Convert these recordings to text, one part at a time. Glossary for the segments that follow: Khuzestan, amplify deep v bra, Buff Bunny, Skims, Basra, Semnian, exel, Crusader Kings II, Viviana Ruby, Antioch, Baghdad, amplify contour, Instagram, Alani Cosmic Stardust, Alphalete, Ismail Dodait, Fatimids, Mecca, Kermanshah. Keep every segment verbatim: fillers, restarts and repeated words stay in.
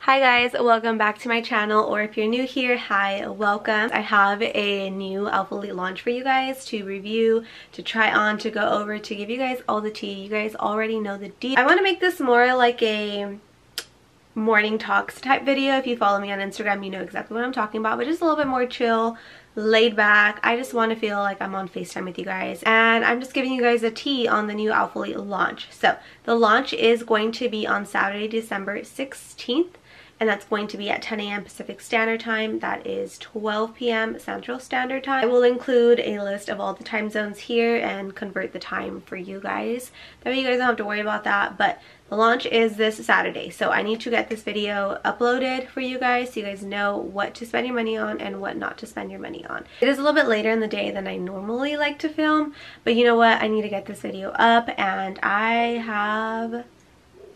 Hi guys, welcome back to my channel, or if you're new here, hi, welcome. I have a new Alphalete launch for you guys to review, to try on, to go over, to give you guys all the tea. You guys already know the deal. I want to make this more like a morning talks type video. If you follow me on Instagram, you know exactly what I'm talking about, but just a little bit more chill, laid back. I just want to feel like I'm on FaceTime with you guys, and I'm just giving you guys a tea on the new Alphalete launch. So the launch is going to be on Saturday, December sixteenth. And that's going to be at ten A M Pacific Standard Time. That is twelve P M Central Standard Time. I will include a list of all the time zones here and convert the time for you guys. That way you guys don't have to worry about that. But the launch is this Saturday. So I need to get this video uploaded for you guys so you guys know what to spend your money on and what not to spend your money on. It is a little bit later in the day than I normally like to film. But you know what? I need to get this video up, and I have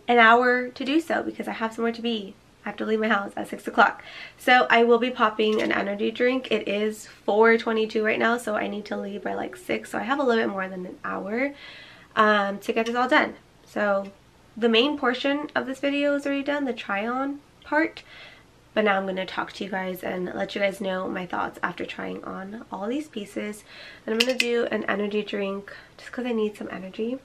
an hour to do so because I have somewhere to be. I have to leave my house at six o'clock. So I will be popping an energy drink. It is four twenty-two right now, so I need to leave by like six. So I have a little bit more than an hour um, to get this all done. So the main portion of this video is already done, the try-on part. But now I'm going to talk to you guys and let you guys know my thoughts after trying on all these pieces. And I'm going to do an energy drink just because I need some energy.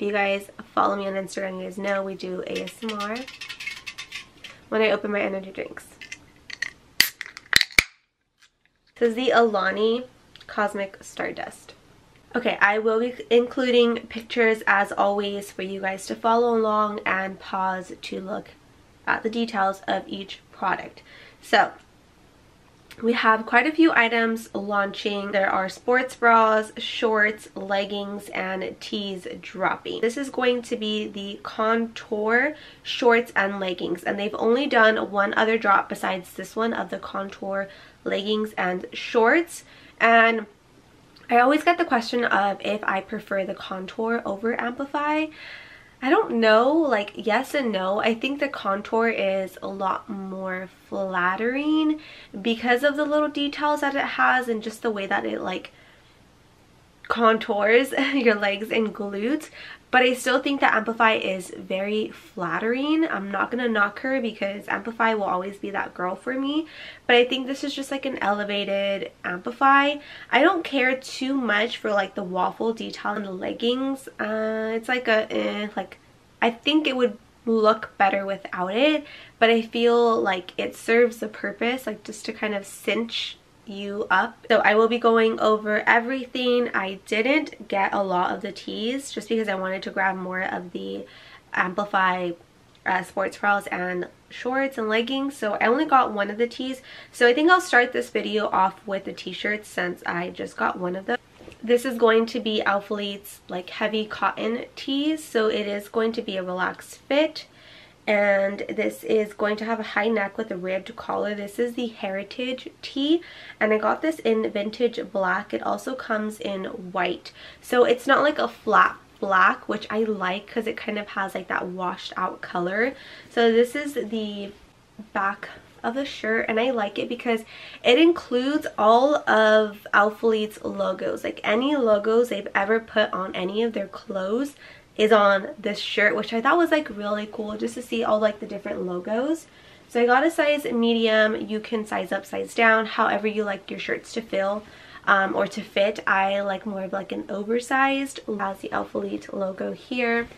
If you guys follow me on Instagram, you guys know we do A S M R when I open my energy drinks. This is the Alani Cosmic Stardust. Okay, I will be including pictures as always for you guys to follow along and pause to look at the details of each product. So we have quite a few items launching. There are sports bras, shorts, leggings, and tees dropping. This is going to be the contour shorts and leggings, and they've only done one other drop besides this one of the contour leggings and shorts. And I always get the question of if I prefer the contour over amplify. I don't know, like yes and no. I think the contour is a lot more flattering because of the little details that it has and just the way that it like contours your legs and glutes. But I still think that amplify is very flattering. I'm not gonna knock her because amplify will always be that girl for me. But I think this is just like an elevated amplify. I don't care too much for like the waffle detail in the leggings. Uh, it's like a eh, like I think it would look better without it. But I feel like it serves the purpose, like just to kind of cinch you up. So I will be going over everything. I didn't get a lot of the tees just because I wanted to grab more of the amplify uh, sports bras and shorts and leggings, so I only got one of the tees. So I think I'll start this video off with the t-shirts since I just got one of them. This is going to be Alphalete's like heavy cotton tees, so it is going to be a relaxed fit. And this is going to have a high neck with a ribbed collar. This is the Heritage tee, and I got this in vintage black. It also comes in white, so it's not like a flat black, which I like because it kind of has like that washed out color. So this is the back of the shirt, and I like it because it includes all of Alphalete's logos. Like any logos they've ever put on any of their clothes is on this shirt, which I thought was like really cool just to see all like the different logos. So I got a size medium. You can size up, size down, however you like your shirts to fill um, or to fit. I like more of like an oversized. Has the Alphalete logo here.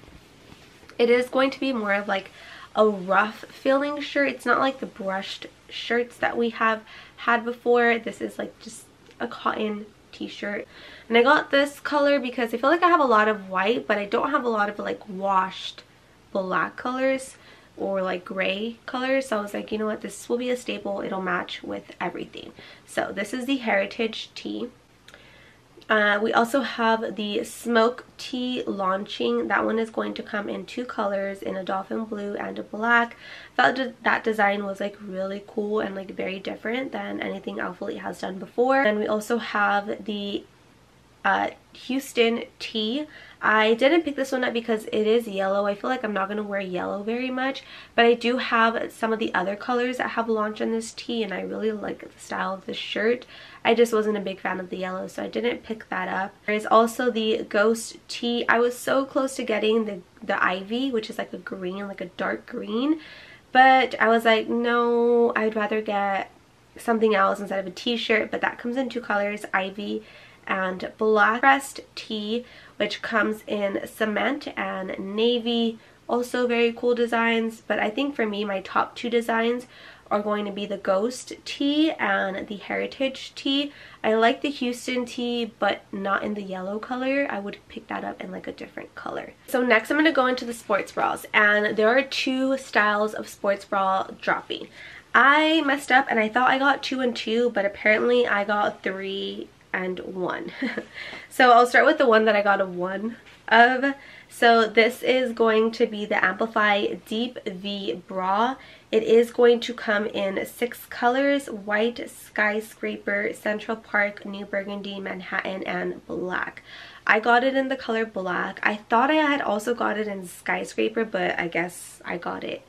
It is going to be more of like a rough feeling shirt. It's not like the brushed shirts that we have had before. This is like just a cotton t-shirt, and I got this color because I feel like I have a lot of white, but I don't have a lot of like washed black colors or like gray colors. So I was like, you know what, this will be a staple, it'll match with everything. So this is the Heritage tee. Uh, we also have the Smoke tee launching. That one is going to come in two colors, in a dolphin blue and a black. I felt that design was like really cool and like very different than anything Alphalete has done before. And we also have the uh, Houston Tea. I didn't pick this one up because it is yellow. I feel like I'm not going to wear yellow very much, but I do have some of the other colors that have launched on this tee, and I really like the style of this shirt. I just wasn't a big fan of the yellow, so I didn't pick that up. There is also the Ghost Tea. I was so close to getting the, the Ivy, which is like a green, like a dark green, but I was like, no, I'd rather get something else instead of a t-shirt. But that comes in two colors, Ivy and Black. Crest Tea, which comes in cement and navy, also very cool designs. But I think for me, my top two designs are going to be the Ghost Tea and the Heritage Tea. I like the Houston Tea, but not in the yellow color. I would pick that up in like a different color. So next I'm going to go into the sports bras, and there are two styles of sports bra dropping. I messed up and I thought I got two and two, but apparently I got three and one. So I'll start with the one that I got a one of. So this is going to be the Amplify Deep V Bra. It is going to come in six colors: white, skyscraper, Central Park, New Burgundy, Manhattan, and black. I got it in the color black. I thought I had also got it in skyscraper, but I guess I got it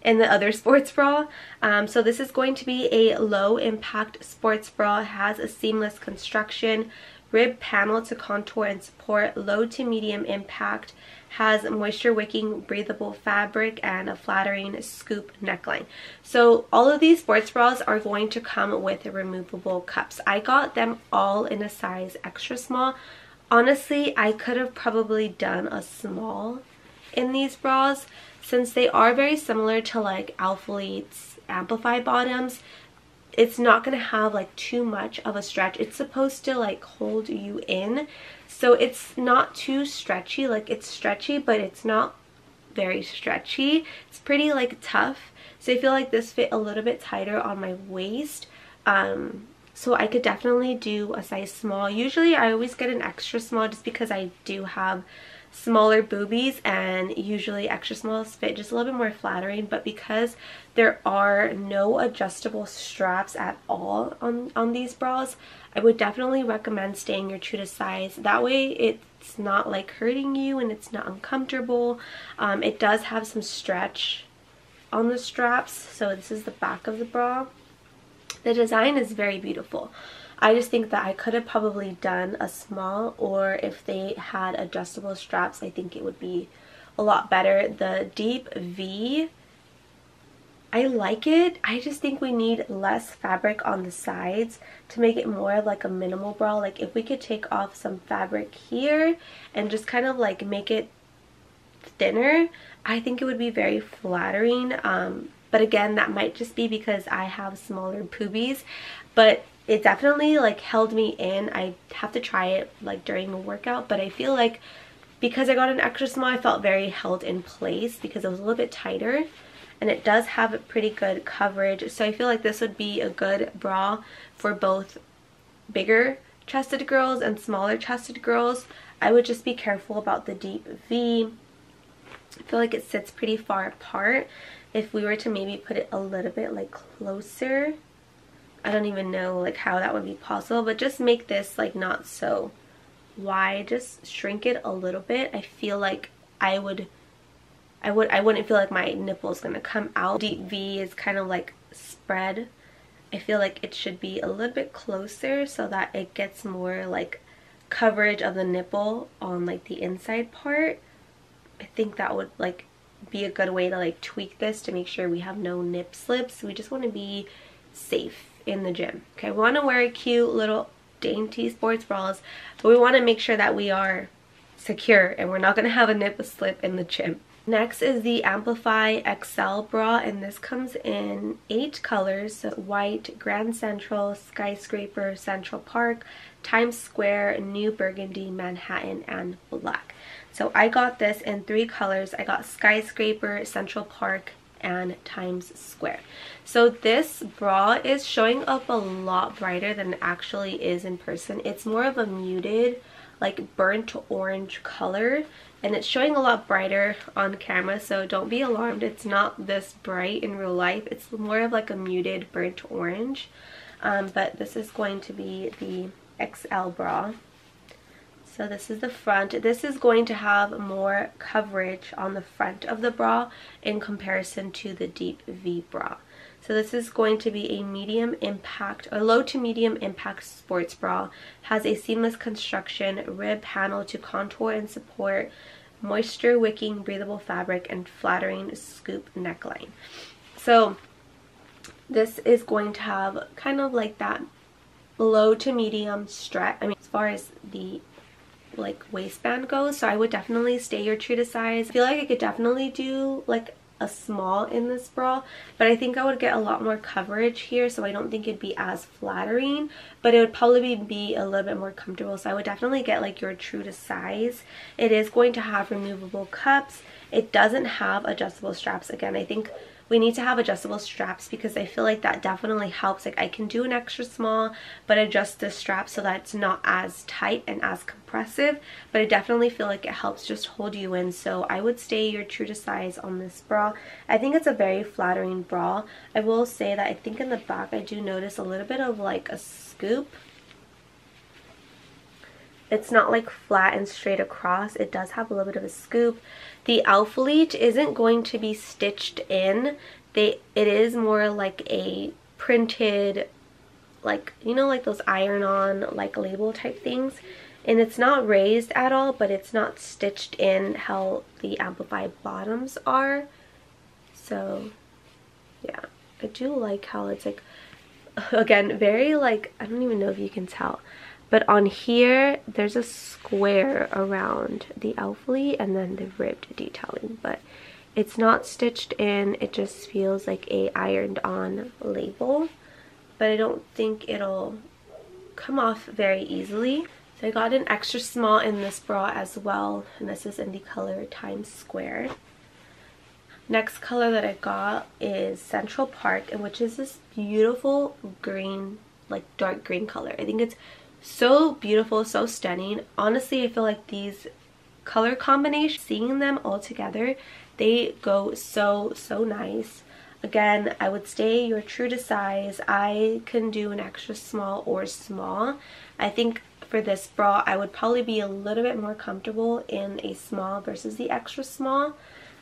in the other sports bra. Um, so this is going to be a low impact sports bra. It has a seamless construction, rib panel to contour and support, low to medium impact, has moisture wicking breathable fabric, and a flattering scoop neckline. So all of these sports bras are going to come with removable cups. I got them all in a size extra small. Honestly, I could have probably done a small in these bras, since they are very similar to like Alphalete's Amplify bottoms. It's not going to have like too much of a stretch. It's supposed to like hold you in, so it's not too stretchy. Like, it's stretchy, but it's not very stretchy. It's pretty like tough. So I feel like this fit a little bit tighter on my waist. Um, so I could definitely do a size small. Usually I always get an extra small just because I do have smaller boobies, and usually extra smalls fit just a little bit more flattering. But because there are no adjustable straps at all on on these bras, I would definitely recommend staying your true to size. That way it's not like hurting you and it's not uncomfortable. Um, it does have some stretch on the straps. So this is the back of the bra. The design is very beautiful. I just think that I could have probably done a small, or if they had adjustable straps, I think it would be a lot better. The Deep V, I like it. I just think we need less fabric on the sides to make it more like a minimal bra. Like, if we could take off some fabric here and just kind of like make it thinner, I think it would be very flattering. Um, but again, that might just be because I have smaller boobies, but it definitely like held me in. I have to try it like during a workout, but I feel like because I got an extra small, I felt very held in place because it was a little bit tighter, and it does have a pretty good coverage. So I feel like this would be a good bra for both bigger chested girls and smaller chested girls. I would just be careful about the Deep V. I feel like it sits pretty far apart. If we were to maybe put it a little bit like closer, I don't even know like how that would be possible, but just make this like not so wide, just shrink it a little bit. I feel like I would, I would, I wouldn't feel like my nipple is gonna come out. Deep V is kind of like spread. I feel like it should be a little bit closer so that it gets more like coverage of the nipple on like the inside part. I think that would like be a good way to like tweak this to make sure we have no nip slips. We just want to be safe in the gym. Okay, we want to wear cute little dainty sports bras, but we want to make sure that we are secure and we're not going to have a nip slip in the gym. Next is the Amplify Exel Bra, and this comes in eight colors: so white, Grand Central, Skyscraper, Central Park, Times Square, New Burgundy, Manhattan, and black. So I got this in three colors. I got Skyscraper, Central Park, and Times Square. So this bra is showing up a lot brighter than it actually is in person. It's more of a muted like burnt orange color, and it's showing a lot brighter on camera, so don't be alarmed. It's not this bright in real life. It's more of like a muted burnt orange, um, but this is going to be the X L bra. So this is the front. This is going to have more coverage on the front of the bra in comparison to the deep V bra. So this is going to be a medium impact, a low to medium impact sports bra. Has a seamless construction, rib panel to contour and support, moisture wicking, breathable fabric, and flattering scoop neckline. So this is going to have kind of like that low to medium stretch. I mean, as far as the like waistband goes, so I would definitely stay your true to size. I feel like I could definitely do like a small in this bra, but I think I would get a lot more coverage here, so I don't think it'd be as flattering, but it would probably be a little bit more comfortable. So I would definitely get like your true to size. It is going to have removable cups. It doesn't have adjustable straps. Again, I think we need to have adjustable straps because I feel like that definitely helps. Like I can do an extra small, but adjust the strap so that it's not as tight and as compressive, but I definitely feel like it helps just hold you in. So I would stay your true to size on this bra. I think it's a very flattering bra. I will say that I think in the back I do notice a little bit of like a scoop. It's not like flat and straight across. It does have a little bit of a scoop. The Alphalete isn't going to be stitched in. They it is more like a printed, like, you know, like those iron-on like label type things. And it's not raised at all, but it's not stitched in how the Amplify bottoms are. So yeah, I do like how it's like, again, very like, I don't even know if you can tell. But on here, there's a square around the Alphalete and then the ribbed detailing. But it's not stitched in. It just feels like a ironed-on label. But I don't think it'll come off very easily. So I got an extra small in this bra as well. And this is in the color Times Square. Next color that I got is Central Park, which is this beautiful green, like dark green color. I think it's so beautiful, so stunning. Honestly, I feel like these color combinations, seeing them all together, they go so, so nice. Again, I would stay your true to size. I can do an extra small or small. I think for this bra, I would probably be a little bit more comfortable in a small versus the extra small.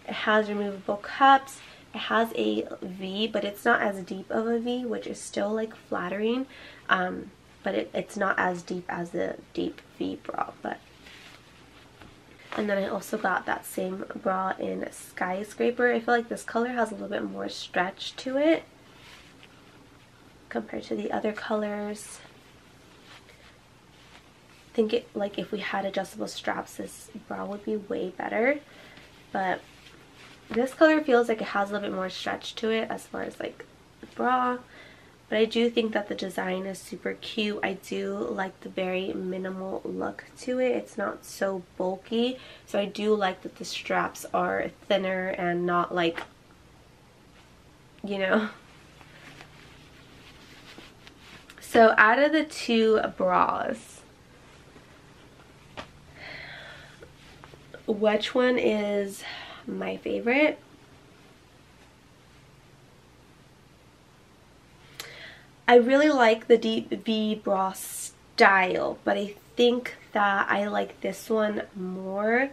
It has removable cups. It has a V, but it's not as deep of a V, which is still like flattering. Um, But it, it's not as deep as the deep V bra. But and then I also got that same bra in Skyscraper. I feel like this color has a little bit more stretch to it compared to the other colors. I think it like if we had adjustable straps, this bra would be way better. But this color feels like it has a little bit more stretch to it as far as like the bra. But I do think that the design is super cute. I do like the very minimal look to it. It's not so bulky. So I do like that the straps are thinner and not like, you know. So out of the two bras, which one is my favorite? I really like the deep V bra style, but I think that I like this one more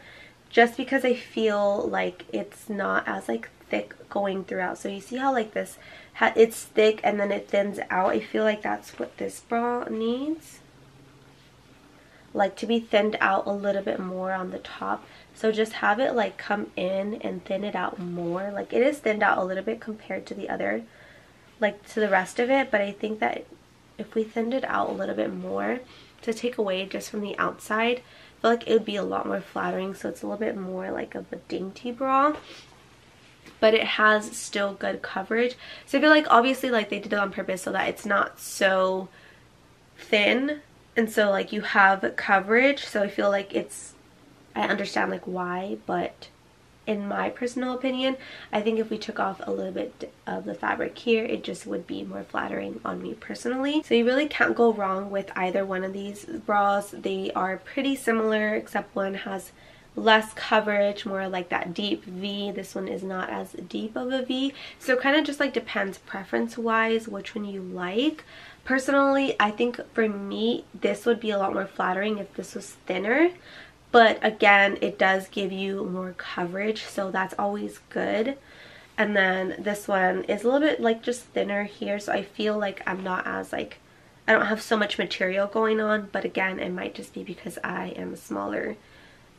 just because I feel like it's not as like thick going throughout. So you see how like this, it's thick and then it thins out. I feel like that's what this bra needs, like to be thinned out a little bit more on the top. So just have it like come in and thin it out more. Like it is thinned out a little bit compared to the other, like to the rest of it, but I think that if we thinned it out a little bit more to take away just from the outside, I feel like it would be a lot more flattering. So it's a little bit more like of a dainty bra, but it has still good coverage. So I feel like obviously like they did it on purpose so that it's not so thin, and so like you have coverage. So I feel like it's, I understand like why, but in my personal opinion, I think if we took off a little bit of the fabric here, it just would be more flattering on me personally. So you really can't go wrong with either one of these bras. They are pretty similar, except one has less coverage, more like that deep V. This one is not as deep of a V. So kind of just like depends preference wise which one you like. Personally, I think for me this would be a lot more flattering if this was thinner, but again it does give you more coverage, so that's always good. And then this one is a little bit like just thinner here, so I feel like I'm not as like, I don't have so much material going on, but again it might just be because I am a smaller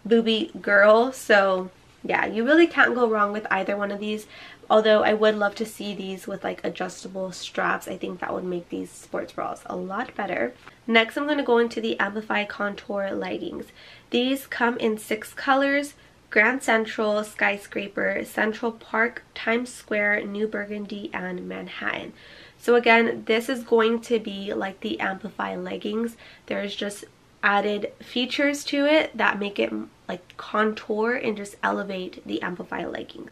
booby girl. So yeah, you really can't go wrong with either one of these, although I would love to see these with like adjustable straps. I think that would make these sports bras a lot better. Next, I'm going to go into the Amplify Contour leggings. These come in six colors: Grand Central, Skyscraper, Central Park, Times Square, New Burgundy, and Manhattan. So again, this is going to be like the Amplify leggings. There's just added features to it that make it like contour and just elevate the Amplify leggings.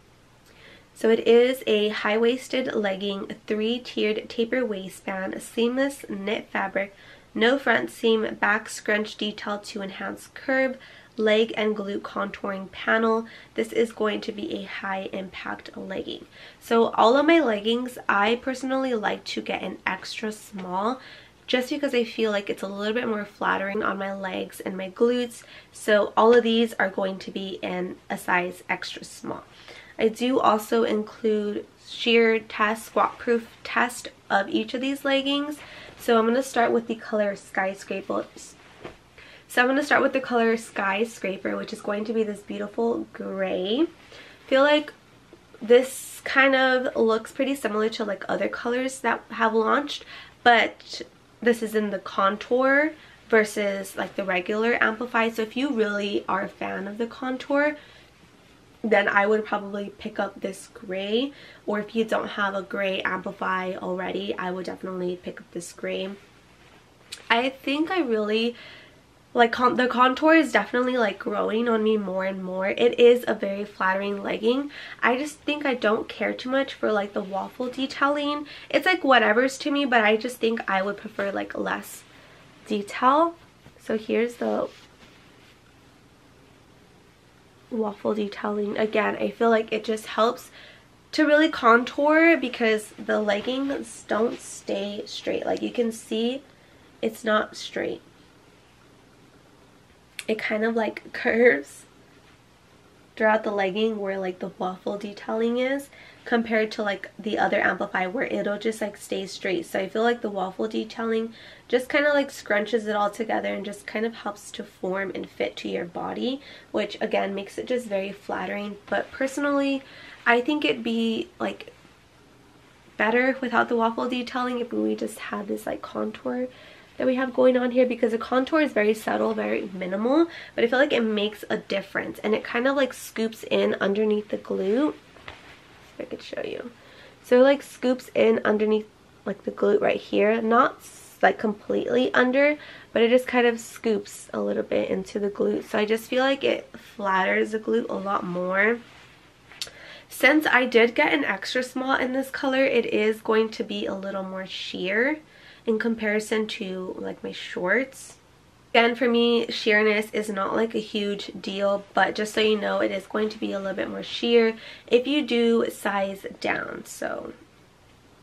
So it is a high-waisted legging, three-tiered taper waistband, seamless knit fabric, no front seam, back scrunch detail to enhance curve, leg and glute contouring panel. This is going to be a high impact legging. So all of my leggings, I personally like to get an extra small, just because I feel like it's a little bit more flattering on my legs and my glutes. So all of these are going to be in a size extra small. I do also include sheer test, squat proof test of each of these leggings. So I'm going to start with the color Skyscraper. So I'm going to start with the color Skyscraper, which is going to be this beautiful gray. I feel like this kind of looks pretty similar to like other colors that have launched, but this is in the contour versus like the regular Amplify. So if you really are a fan of the contour, then I would probably pick up this gray, or if you don't have a gray Amplify already, I would definitely pick up this gray. I think I really like con the contour is definitely like growing on me more and more. It is a very flattering legging. I just think I don't care too much for like the waffle detailing. It's like whatever's to me, but I just think I would prefer like less detail. So here's the waffle detailing. Again, I feel like it just helps to really contour because the leggings don't stay straight. Like you can see it's not straight. It kind of like curves throughout the legging where like the waffle detailing is, compared to like the other Amplify where it'll just like stay straight. So I feel like the waffle detailing just kind of like scrunches it all together and just kind of helps to form and fit to your body, which again makes it just very flattering. But personally, I think it'd be like better without the waffle detailing if we just had this like contour that we have going on here, because the contour is very subtle, very minimal, but I feel like it makes a difference and it kind of like scoops in underneath the glute. If I could show you. So it like scoops in underneath like the glute right here, not like completely under, but it just kind of scoops a little bit into the glute. So I just feel like it flatters the glute a lot more. Since I did get an extra small in this color, it is going to be a little more sheer in comparison to like my shorts. Again, for me, sheerness is not like a huge deal, but just so you know, it is going to be a little bit more sheer if you do size down. So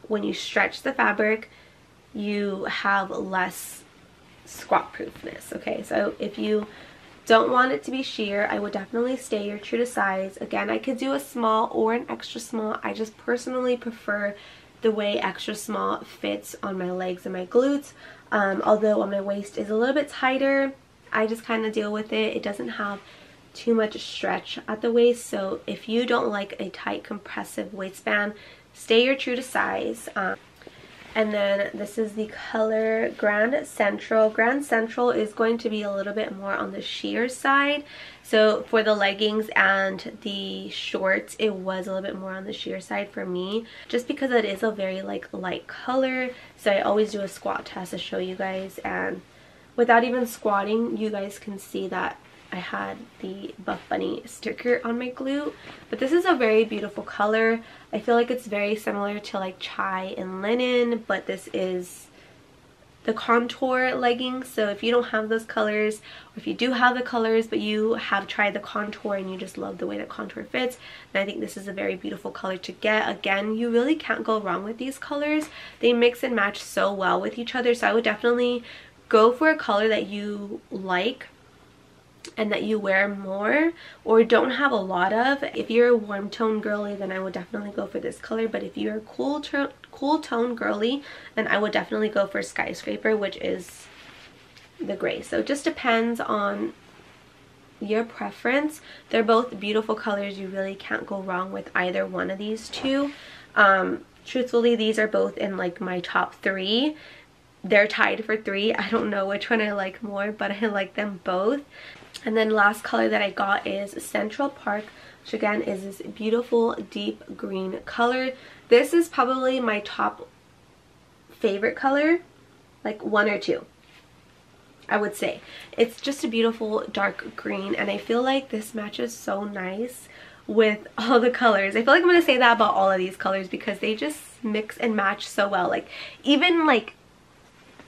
when you stretch the fabric, you have less squat proofness. Okay, so if you don't want it to be sheer, I would definitely stay your true to size. Again, I could do a small or an extra small. I just personally prefer the way extra small fits on my legs and my glutes. Um, although on my waist is a little bit tighter, I just kind of deal with it. It doesn't have too much stretch at the waist, so if you don't like a tight compressive waistband, stay your true to size. Um, and then this is the color Grand Central. Grand Central is going to be a little bit more on the sheer side. So for the leggings and the shorts, it was a little bit more on the sheer side for me, just because it is a very like light color. So I always do a squat test to show you guys, and without even squatting, you guys can see that I had the Buff Bunny sticker on my glute. But this is a very beautiful color. I feel like it's very similar to like chai and linen, but this is the contour leggings. So if you don't have those colors, or if you do have the colors but you have tried the contour and you just love the way that contour fits, then I think this is a very beautiful color to get. Again, you really can't go wrong with these colors. They mix and match so well with each other, so I would definitely go for a color that you like and that you wear more or don't have a lot of. If you're a warm tone girly, then I would definitely go for this color, but if you're a cool tone cool tone girly, then I would definitely go for Skyscraper, which is the gray. So it just depends on your preference. They're both beautiful colors. You really can't go wrong with either one of these two. Um truthfully, these are both in like my top three. They're tied for three. I don't know which one I like more, but I like them both. And then last color that I got is Central Park, which again is this beautiful deep green color. This is probably my top favorite color, like one or two, I would say. It's just a beautiful dark green, and I feel like this matches so nice with all the colors. I feel like I'm going to say that about all of these colors because they just mix and match so well. Like even like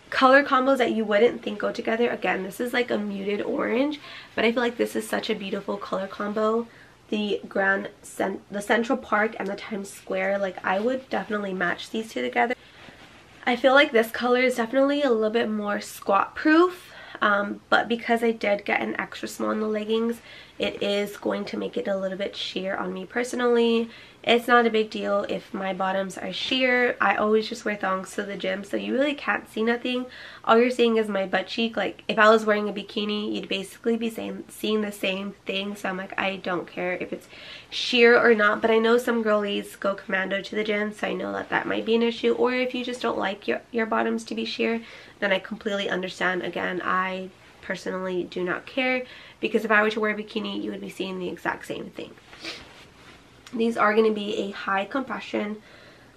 color combos that you wouldn't think go together. Again, this is like a muted orange, but I feel like this is such a beautiful color combo. The Grand Cent the Central Park and the Times Square, like I would definitely match these two together. I feel like this color is definitely a little bit more squat proof, um, but because I did get an extra small in the leggings, it is going to make it a little bit sheer on me personally. It's not a big deal if my bottoms are sheer. I always just wear thongs to the gym, so you really can't see nothing. All you're seeing is my butt cheek. Like if I was wearing a bikini, you'd basically be saying, seeing the same thing. So I'm like, I don't care if it's sheer or not. But I know some girlies go commando to the gym, so I know that that might be an issue. Or if you just don't like your, your bottoms to be sheer, then I completely understand. Again, I personally do not care, because if I were to wear a bikini, you would be seeing the exact same thing. These are going to be a high compression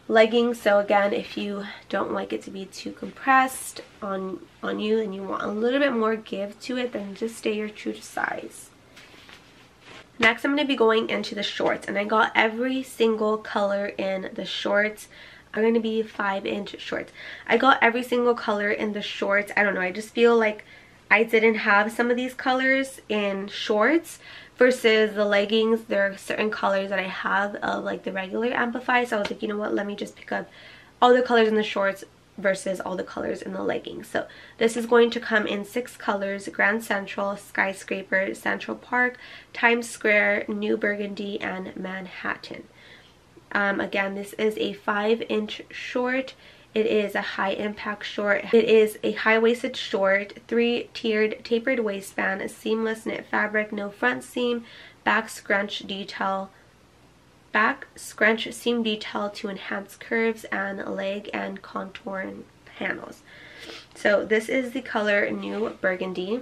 legging, so again, if you don't like it to be too compressed on on you and you want a little bit more give to it, then just stay your true size. Next, I'm going to be going into the shorts, and I got every single color in the shorts. I'm going to be five inch shorts. I got every single color in the shorts. I don't know, I just feel like I didn't have some of these colors in shorts versus the leggings. There are certain colors that I have of like the regular Amplify, so I was like, you know what, let me just pick up all the colors in the shorts versus all the colors in the leggings. So this is going to come in six colors: Grand Central, Skyscraper, Central Park, Times Square, New Burgundy, and Manhattan. Um, again, this is a five inch short. It is a high impact short. It is a high-waisted short, three-tiered tapered waistband, a seamless knit fabric, no front seam, back scrunch detail, back scrunch seam detail to enhance curves and leg and contour panels. So this is the color New Burgundy.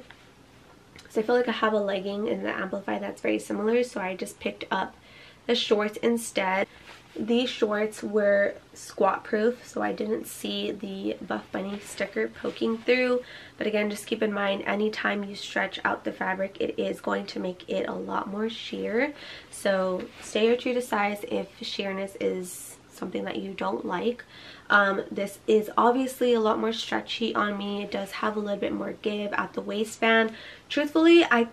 So I feel like I have a legging in the Amplify that's very similar, so I just picked up the shorts instead. These shorts were squat proof, so I didn't see the Buff Bunny sticker poking through, but again, just keep in mind, anytime you stretch out the fabric, it is going to make it a lot more sheer, so stay your true to size if sheerness is something that you don't like. Um, this is obviously a lot more stretchy on me. It does have a little bit more give at the waistband. Truthfully, I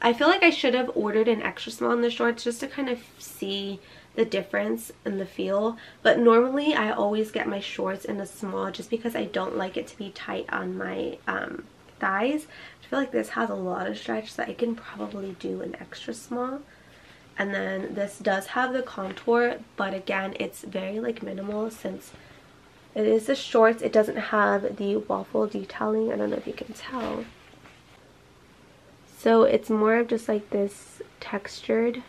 I feel like I should have ordered an extra small in the shorts just to kind of see the difference in the feel, but normally I always get my shorts in a small just because I don't like it to be tight on my um, thighs. I feel like this has a lot of stretch, that I can probably do an extra small. And then this does have the contour, but again, it's very like minimal since it is the shorts. It doesn't have the waffle detailing. I don't know if you can tell. So it's more of just like this textured,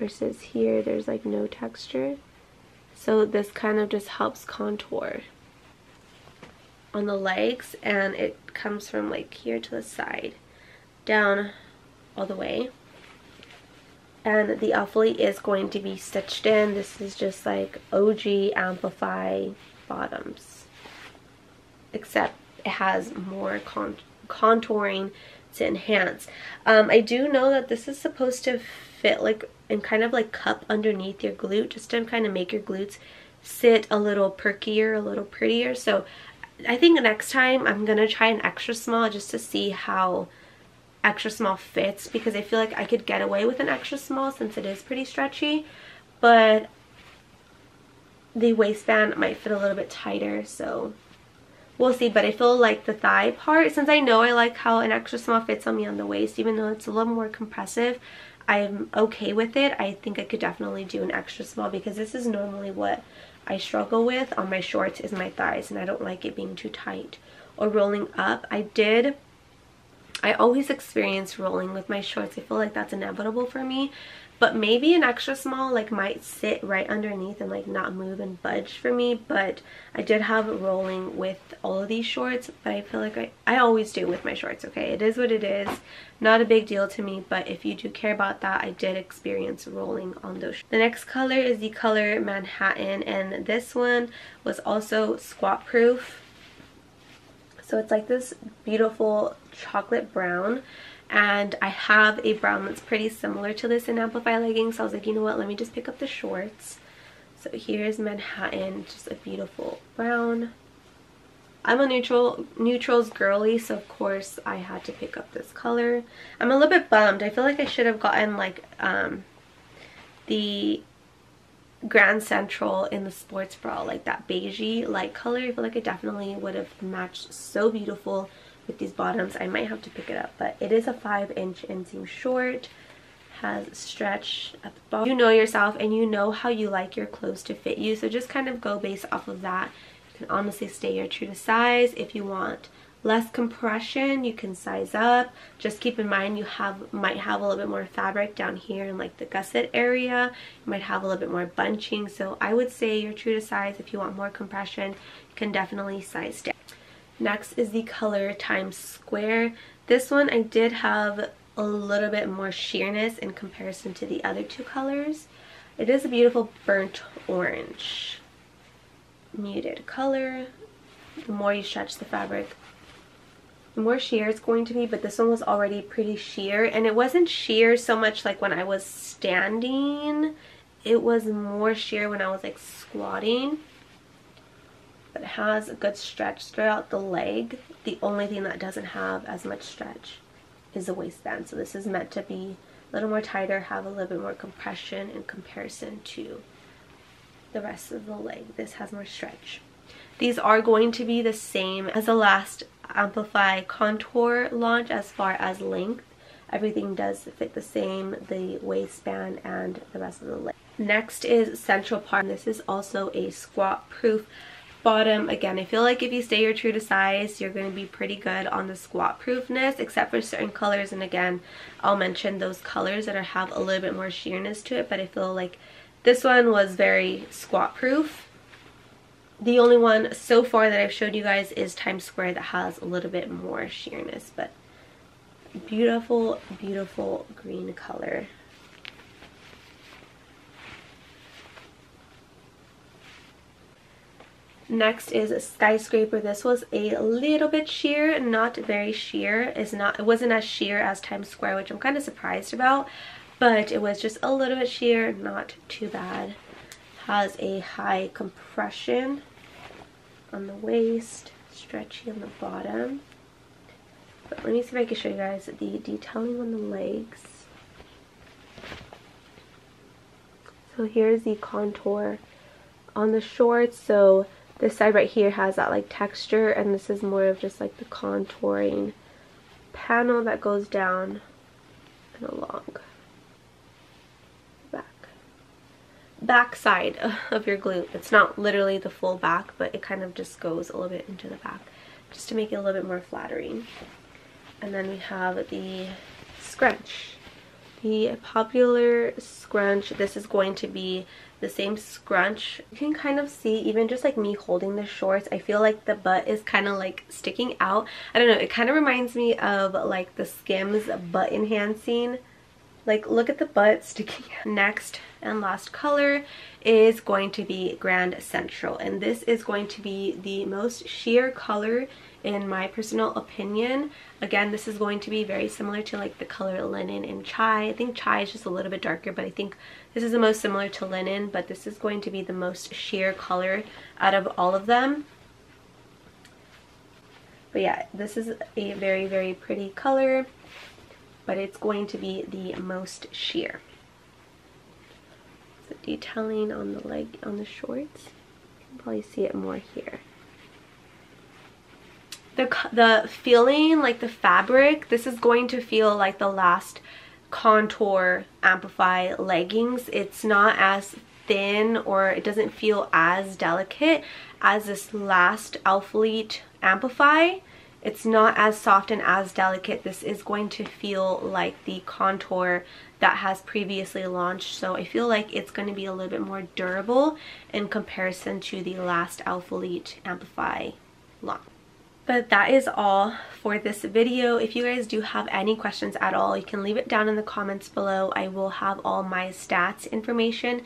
versus here there's like no texture, so this kind of just helps contour on the legs, and it comes from like here to the side down all the way. And the Alphalete is going to be stitched in. This is just like O G Amplify bottoms, except it has more con contouring to enhance. um I do know that this is supposed to fit like and kind of like cup underneath your glute, just to kind of make your glutes sit a little perkier, a little prettier. So I think next time I'm gonna try an extra small just to see how extra small fits, because I feel like I could get away with an extra small since it is pretty stretchy, but the waistband might fit a little bit tighter, so we'll see. But I feel like the thigh part, since I know I like how an extra small fits on me on the waist, even though it's a little more compressive, I'm okay with it. I think I could definitely do an extra small, because this is normally what I struggle with on my shorts is my thighs, and I don't like it being too tight or rolling up. I did, I always experience rolling with my shorts. I feel like that's inevitable for me, but maybe an extra small like might sit right underneath and like not move and budge for me. But I did have rolling with all of these shorts, but I feel like I, I always do with my shorts, okay? It is what it is, not a big deal to me, but if you do care about that, I did experience rolling on those. The next color is the color Manhattan, and this one was also squat proof. So it's like this beautiful chocolate brown, and I have a brown that's pretty similar to this in Amplify leggings, so I was like, you know what, let me just pick up the shorts. So here's Manhattan, just a beautiful brown. I'm a neutral neutrals girly, so of course I had to pick up this color. I'm a little bit bummed. I feel like I should have gotten like um the Grand Central in the sports bra, like that beigey light color. I feel like I definitely would have matched so beautiful with these bottoms. I might have to pick it up, but it is a five inch inseam short, has stretch at the bottom. You know yourself and you know how you like your clothes to fit you, so just kind of go based off of that. You can honestly stay your true to size. If you want less compression, you can size up. Just keep in mind you have might have a little bit more fabric down here in like the gusset area. You might have a little bit more bunching, so I would say you're true to size. If you want more compression, you can definitely size down. Next is the color Times Square. This one I did have a little bit more sheerness in comparison to the other two colors. It is a beautiful burnt orange muted color. The more you stretch the fabric, the more sheer it's going to be, but this one was already pretty sheer, and it wasn't sheer so much like when I was standing. It was more sheer when I was like squatting. But it has a good stretch throughout the leg. The only thing that doesn't have as much stretch is the waistband, so this is meant to be a little more tighter, have a little bit more compression in comparison to the rest of the leg. This has more stretch. These are going to be the same as the last Amplify Contour launch as far as length. Everything does fit the same, the waistband and the rest of the leg. Next is Central Park. This is also a squat proof bottom. Again, I feel like if you stay your true to size, you're going to be pretty good on the squat proofness, except for certain colors, and again I'll mention those colors that are, have a little bit more sheerness to it, but I feel like this one was very squat proof. The only one so far that I've showed you guys is Times Square that has a little bit more sheerness, but beautiful, beautiful green color. Next is Skyscraper. This was a little bit sheer, not very sheer. It's not, it wasn't as sheer as Times Square, which I'm kind of surprised about, but it was just a little bit sheer, not too bad. Has a high compression on the waist, stretchy on the bottom. But let me see if I can show you guys the detailing on the legs. So here's the contour on the shorts. So this side right here has that like texture, and this is more of just like the contouring panel that goes down and along the back back side of your glute. It's not literally the full back, but it kind of just goes a little bit into the back just to make it a little bit more flattering. And then we have the scrunch, the popular scrunch. This is going to be the same scrunch. You can kind of see, even just like me holding the shorts, I feel like the butt is kind of like sticking out. I don't know, it kind of reminds me of like the Skims butt enhancing. Like, look at the butt sticking out. Next and last color is going to be Grand Central, and this is going to be the most sheer color in my personal opinion. Again, this is going to be very similar to like the color Linen and Chai. I think Chai is just a little bit darker, but I think this is the most similar to Linen, but this is going to be the most sheer color out of all of them. But yeah, this is a very, very pretty color, but it's going to be the most sheer. So detailing on the leg, on the shorts, you can probably see it more here. The, the feeling, like the fabric, this is going to feel like the last contour amplify leggings. It's not as thin, or it doesn't feel as delicate as this last Alphalete amplify. It's not as soft and as delicate. This is going to feel like the contour that has previously launched. So I feel like it's going to be a little bit more durable in comparison to the last Alphalete amplify launch. But that is all for this video. If you guys do have any questions at all, you can leave it down in the comments below. I will have all my stats information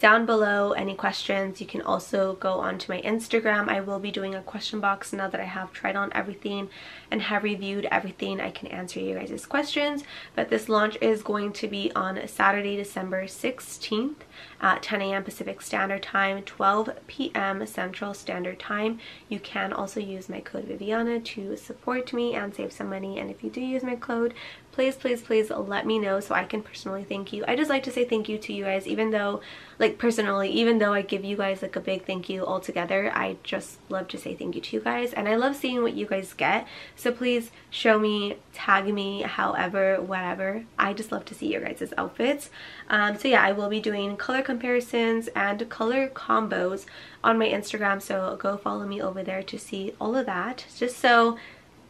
down below. Any questions, you can also go onto my Instagram. I will be doing a question box now that I have tried on everything and have reviewed everything. I can answer you guys' questions. But this launch is going to be on Saturday, December sixteenth at ten A M Pacific Standard Time, twelve P M Central Standard Time. You can also use my code Viviana to support me and save some money. And if you do use my code, please, please, please let me know so I can personally thank you. I just like to say thank you to you guys, even though, like personally, even though I give you guys like a big thank you all together, I just love to say thank you to you guys. And I love seeing what you guys get. So please show me, tag me, however, whatever. I just love to see your guys' outfits. Um, so yeah, I will be doing color comparisons and color combos on my Instagram. So go follow me over there to see all of that. Just so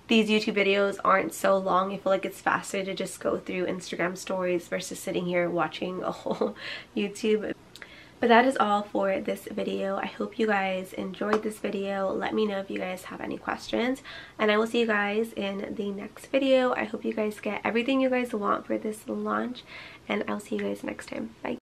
these YouTube videos aren't so long. I feel like it's faster to just go through Instagram stories versus sitting here watching a whole YouTube. But that is all for this video. I hope you guys enjoyed this video. Let me know if you guys have any questions. And I will see you guys in the next video. I hope you guys get everything you guys want for this launch. And I'll see you guys next time. Bye.